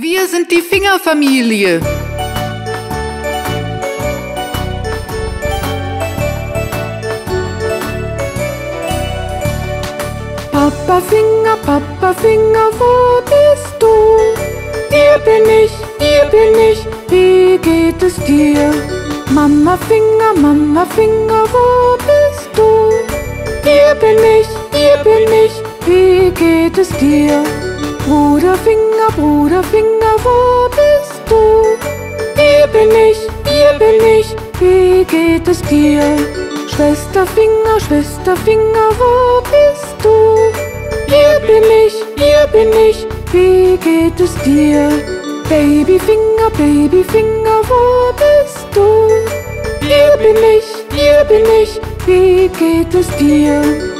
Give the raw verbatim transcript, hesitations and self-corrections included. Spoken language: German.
Wir sind die Fingerfamilie. Papa Finger, Papa Finger, wo bist du? Hier bin ich, hier bin ich, wie geht es dir? Mama Finger, Mama Finger, wo bist du? Hier bin ich, hier bin ich, wie geht es dir? Bruder Finger, Bruder Finger, wo bist du? Hier bin ich, hier bin ich, wie geht es dir? Schwester Finger, Schwester Finger, wo bist du? Hier bin ich, hier bin ich, wie geht es dir? Baby Finger, Baby Finger, wo bist du? Hier bin ich, hier bin ich, wie geht es dir?